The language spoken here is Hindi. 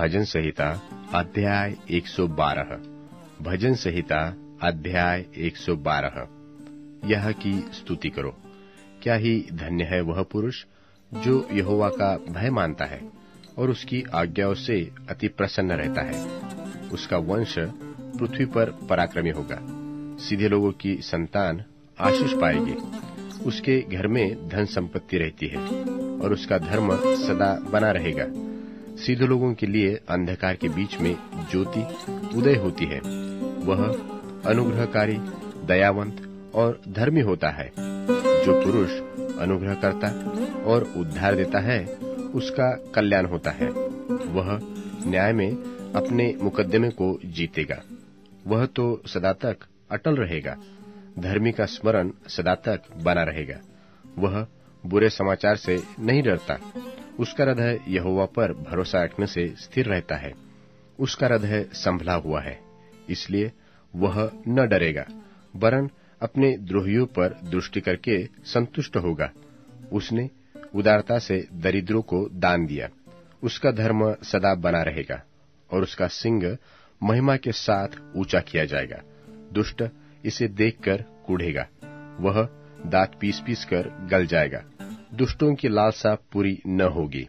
भजन संहिता अध्याय 112। भजन संहिता अध्याय 112। यह की स्तुति करो। क्या ही धन्य है वह पुरुष जो यहोवा का भय मानता है और उसकी आज्ञाओं से अति प्रसन्न रहता है। उसका वंश पृथ्वी पर पराक्रमी होगा। सीधे लोगों की संतान आशीष पाएगी। उसके घर में धन संपत्ति रहती है और उसका धर्म सदा बना रहेगा। सीधे लोगों के लिए अंधकार के बीच में ज्योति उदय होती है। वह अनुग्रहकारी, दयावंत और धर्मी होता है। जो पुरुष अनुग्रह करता और उद्धार देता है उसका कल्याण होता है। वह न्याय में अपने मुकदमे को जीतेगा। वह तो सदा तक अटल रहेगा। धर्मी का स्मरण सदा तक बना रहेगा। वह बुरे समाचार से नहीं डरता। उसका हृदय यहोवा पर भरोसा रखने से स्थिर रहता है। उसका हृदय संभला हुआ है, इसलिए वह न डरेगा, वरन अपने द्रोहियों पर दृष्टि करके संतुष्ट होगा। उसने उदारता से दरिद्रों को दान दिया। उसका धर्म सदा बना रहेगा और उसका सिंग महिमा के साथ ऊंचा किया जाएगा। दुष्ट इसे देखकर कूढ़ेगा, वह दांत पीस पीस कर गल जाएगा। दुष्टों की लालसा पूरी न होगी।